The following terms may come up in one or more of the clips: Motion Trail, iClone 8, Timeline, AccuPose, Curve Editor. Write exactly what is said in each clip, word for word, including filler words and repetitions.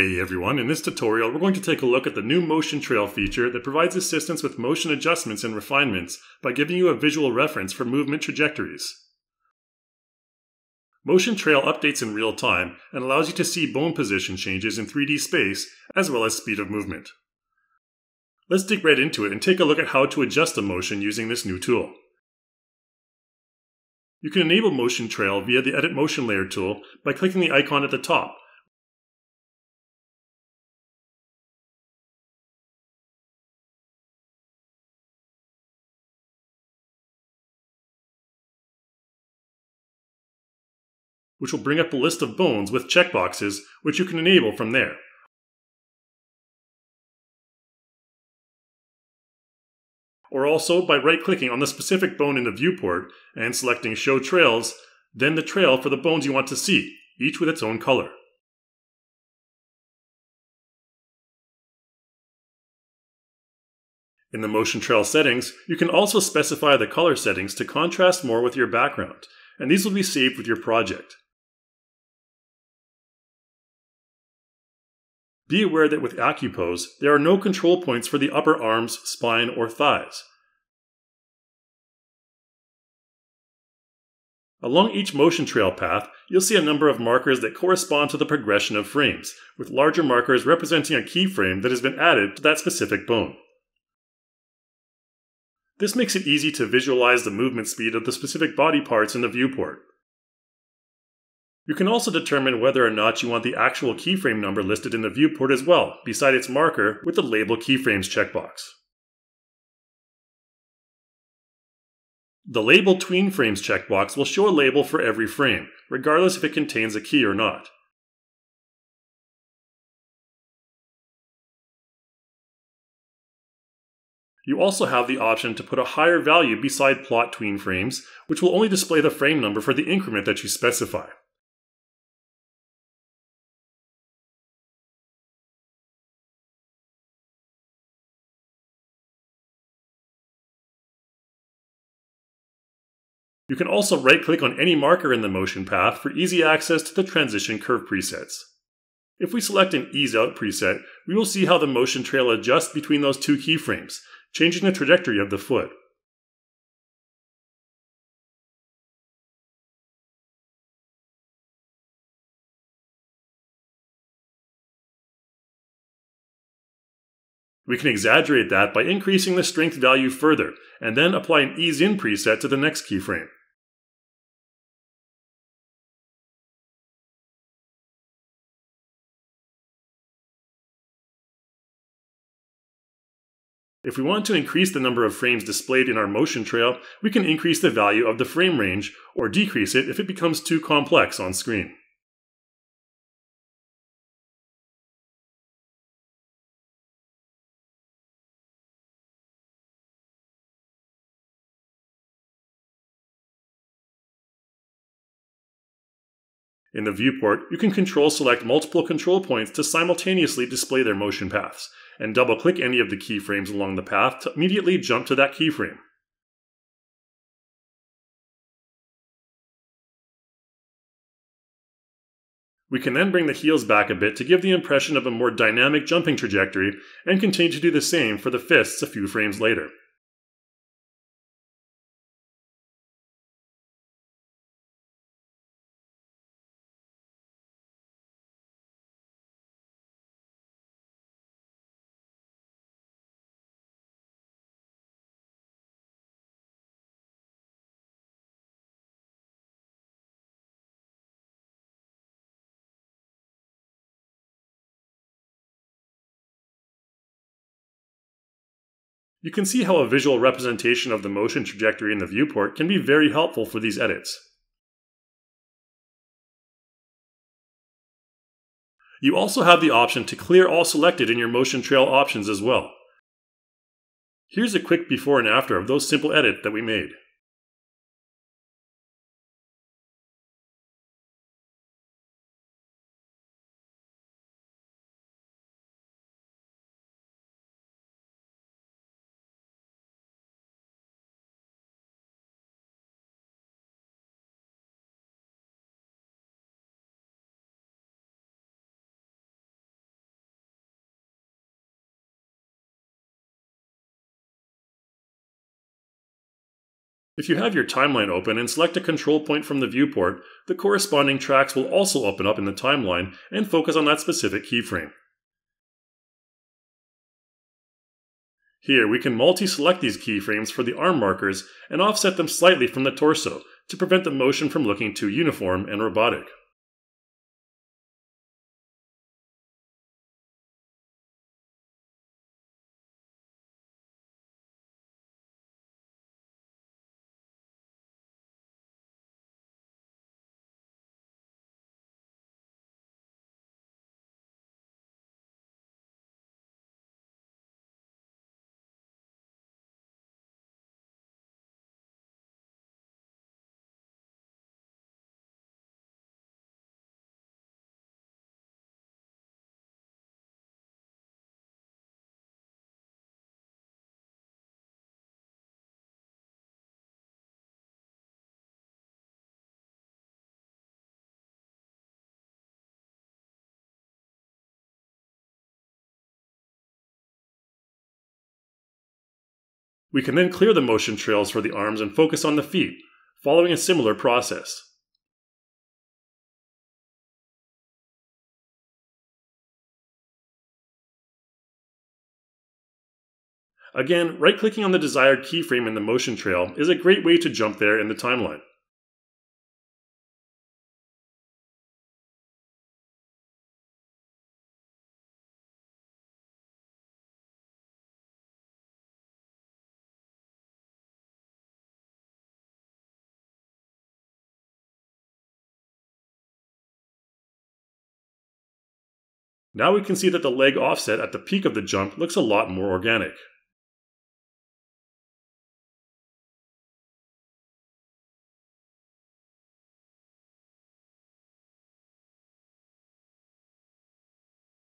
Hey everyone, in this tutorial we're going to take a look at the new Motion Trail feature that provides assistance with motion adjustments and refinements by giving you a visual reference for movement trajectories. Motion Trail updates in real time and allows you to see bone position changes in three D space as well as speed of movement. Let's dig right into it and take a look at how to adjust a motion using this new tool. You can enable Motion Trail via the Edit Motion Layer tool by clicking the icon at the top, which will bring up a list of bones with checkboxes, which you can enable from there. Or also by right-clicking on the specific bone in the viewport and selecting Show Trails, then the trail for the bones you want to see, each with its own color. In the Motion Trail settings, you can also specify the color settings to contrast more with your background, and these will be saved with your project. Be aware that with AccuPose, there are no control points for the upper arms, spine, or thighs. Along each motion trail path, you'll see a number of markers that correspond to the progression of frames, with larger markers representing a keyframe that has been added to that specific bone. This makes it easy to visualize the movement speed of the specific body parts in the viewport. You can also determine whether or not you want the actual keyframe number listed in the viewport as well, beside its marker with the Label Keyframes checkbox. The Label Tween Frames checkbox will show a label for every frame, regardless if it contains a key or not. You also have the option to put a higher value beside Plot Tween Frames, which will only display the frame number for the increment that you specify. You can also right-click on any marker in the motion path for easy access to the transition curve presets. If we select an Ease Out preset, we will see how the motion trail adjusts between those two keyframes, changing the trajectory of the foot. We can exaggerate that by increasing the strength value further, and then apply an Ease In preset to the next keyframe. If we want to increase the number of frames displayed in our motion trail, we can increase the value of the frame range, or decrease it if it becomes too complex on screen. In the viewport, you can control select multiple control points to simultaneously display their motion paths, and double-click any of the keyframes along the path to immediately jump to that keyframe. We can then bring the heels back a bit to give the impression of a more dynamic jumping trajectory, and continue to do the same for the fists a few frames later. You can see how a visual representation of the motion trajectory in the viewport can be very helpful for these edits. You also have the option to clear all selected in your motion trail options as well. Here's a quick before and after of those simple edits that we made. If you have your timeline open and select a control point from the viewport, the corresponding tracks will also open up in the timeline and focus on that specific keyframe. Here we can multi-select these keyframes for the arm markers and offset them slightly from the torso to prevent the motion from looking too uniform and robotic. We can then clear the motion trails for the arms and focus on the feet, following a similar process. Again, right-clicking on the desired keyframe in the motion trail is a great way to jump there in the timeline. Now we can see that the leg offset at the peak of the jump looks a lot more organic.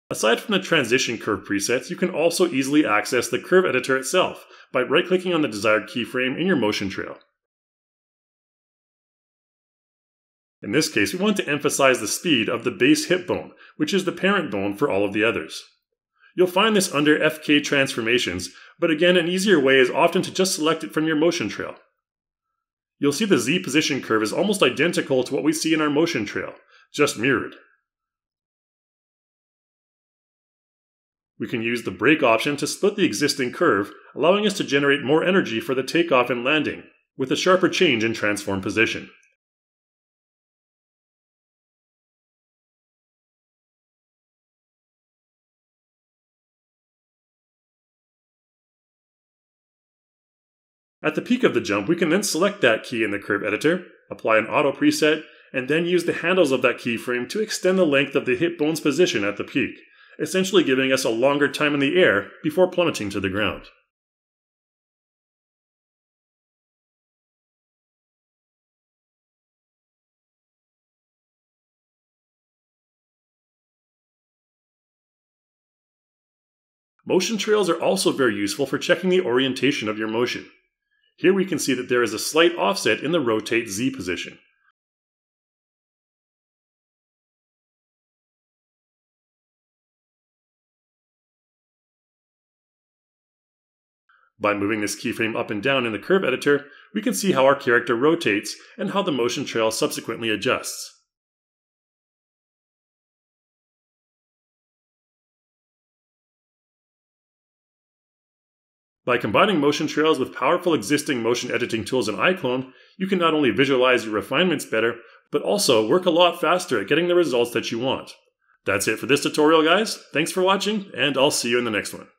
Aside from the transition curve presets, you can also easily access the Curve Editor itself by right-clicking on the desired keyframe in your motion trail. In this case, we want to emphasize the speed of the base hip bone, which is the parent bone for all of the others. You'll find this under F K transformations, but again, an easier way is often to just select it from your motion trail. You'll see the Z position curve is almost identical to what we see in our motion trail, just mirrored. We can use the break option to split the existing curve, allowing us to generate more energy for the takeoff and landing, with a sharper change in transform position. At the peak of the jump, we can then select that key in the Curve Editor, apply an auto preset, and then use the handles of that keyframe to extend the length of the hip bone's position at the peak, essentially giving us a longer time in the air before plummeting to the ground. Motion trails are also very useful for checking the orientation of your motion. Here we can see that there is a slight offset in the rotate Z position. By moving this keyframe up and down in the Curve Editor, we can see how our character rotates and how the motion trail subsequently adjusts. By combining motion trails with powerful existing motion editing tools in iClone, you can not only visualize your refinements better, but also work a lot faster at getting the results that you want. That's it for this tutorial, guys. Thanks for watching, and I'll see you in the next one.